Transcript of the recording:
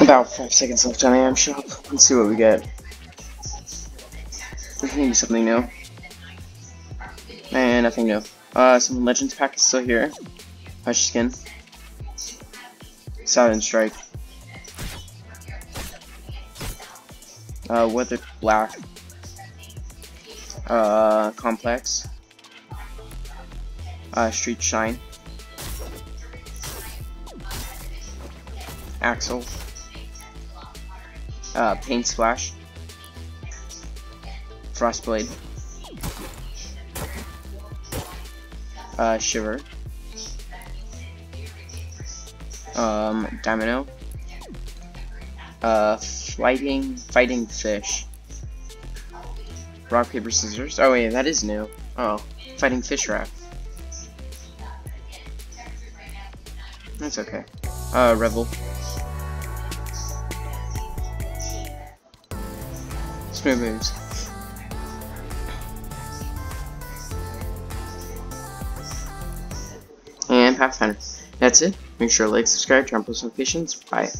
About 5 seconds left on AM shop. Let's see what we get. Maybe something new. And nothing new. Some Legends pack is still here. Hush skin. Silent Strike. Weather Black. Complex. Street Shine. Axel. Paint Splash. Frostblade. Shiver. Domino. Fighting Fish. Rock, Paper, Scissors. Oh wait, that is new. Oh, Fighting Fish Wrap. That's okay. Rebel. Smooth Moves. And Pathfinder. That's it. Make sure to like, subscribe, turn on post notifications. Bye.